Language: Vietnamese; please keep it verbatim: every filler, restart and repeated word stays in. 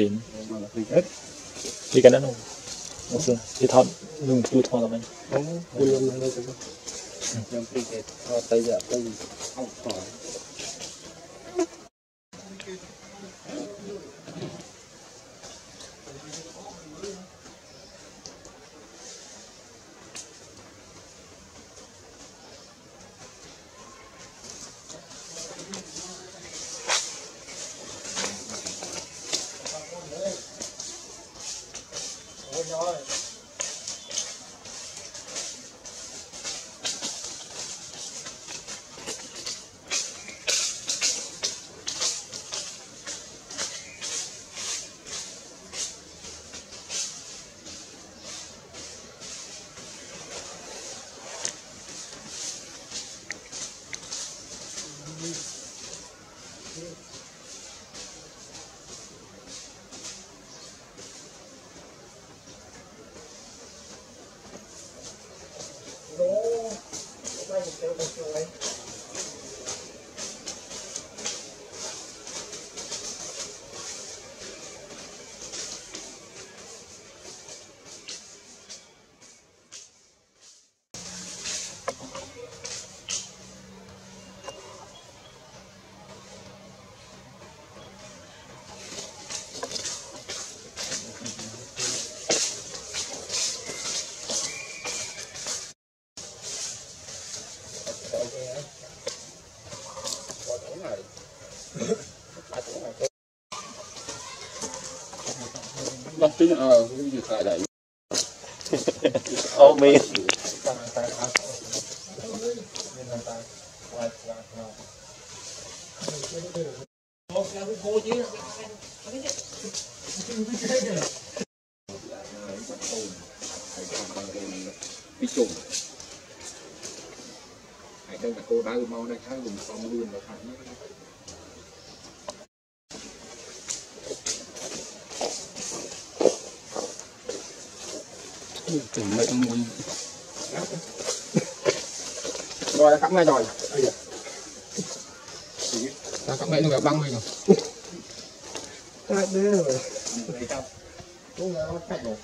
trên hết đi cái đó luôn, đi thon dùng tiêu thon làm anh, tay giờ tay không phải bắt tí ờ cũng như tại đây. Ô mi. Cô đã mau đây khá dùng xong luôn rồi thằng tưởng mệt muốn rồi cắm ngay rồi ta cắm ngay nó băng mình rồi ta đế rồi